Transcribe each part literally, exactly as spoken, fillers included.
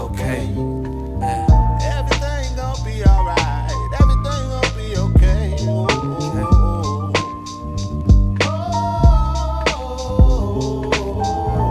okay. Everything gon' be alright. Everything gon' be okay. Oh.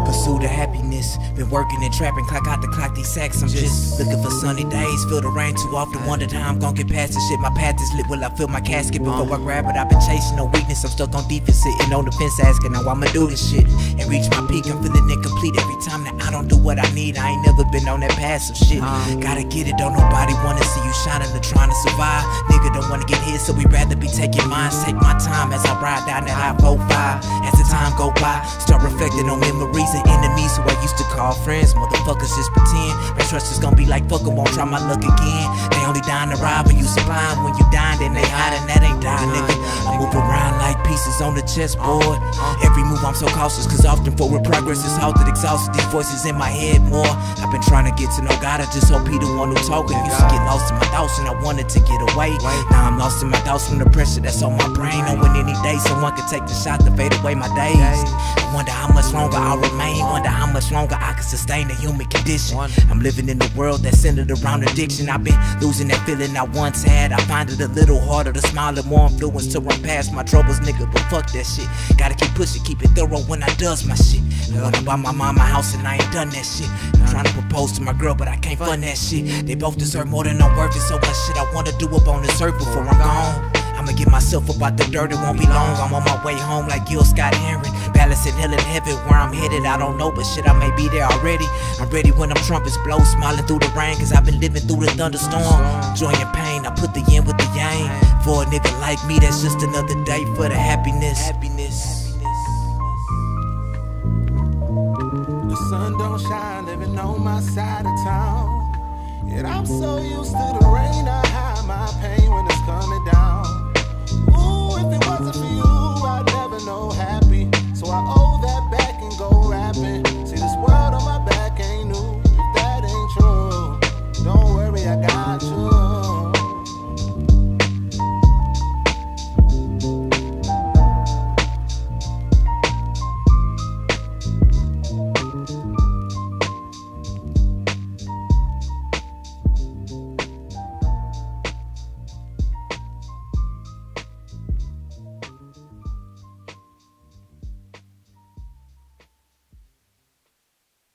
Pursuit of happiness. Been working and trapping, clock out the clock, these sacks. I'm just, just looking for sunny days. Feel the rain too often, wonder how I'm gon' get past this shit. My path is lit, will I fill my casket before I grab it? I've been chasing no weakness, I'm stuck on defense, sitting on the fence, asking how I'ma do this shit and reach my peak. I'm feeling incomplete every time that I don't do what I need. I ain't never been on that path of shit. Gotta get it, don't nobody wanna see you shining or trying to survive. Nigga don't wanna get hit, so we'd rather be taking mines. Take my time as I ride down that I forty-five. As the time go by, start reflecting on memories of enemies who I used to call friends. Motherfuckers just pretend my trust is gonna be like fuck 'em, won't try my luck again. They only dying to rob when you supply. When you dying, then they hiding, that ain't dying, nigga. I move around like pieces on the chessboard. Every move I'm so cautious, cause often forward progress is halted, exhausted. These voices in my head more. I've been trying to get to know God, I just hope he the one who talking. Used to get lost in my thoughts and I wanted to get away. Now I'm lost in my thoughts from the pressure that's on my brain. Knowing any day someone could take the shot to fade away my days. I wonder how much longer I'll remain. Wonder how much longer I can sustain the human condition. I'm living in a world that's centered around addiction. I've been losing that feeling I once had. I find it a little harder to smile and more influence to run past my troubles, nigga. But fuck that shit. Gotta keep pushing, keep it thorough when I does my shit. I wanna buy my mama house and I ain't done that shit. I'm trying to propose to my girl, but I can't fund that shit. They both deserve more than I'm worth. It's so much shit I wanna do up on this earth before I'm gone. I'ma get myself up out the dirt, it won't be long. I'm on my way home like Gil Scott-Heron. Balancing hell and heaven, where I'm headed I don't know, but shit I may be there already. I'm ready when them trumpets blow, smiling through the rain, cause I've been living through the thunderstorm. Enjoying pain, I put the yin with the yang. For a nigga like me, that's just another day for the happiness. Happiness. The sun don't shine, living on my side of town. Yet I'm so used to the rain, I hide my pain when it's coming down. Ooh, if it wasn't for you, I'd never know happy. So I owe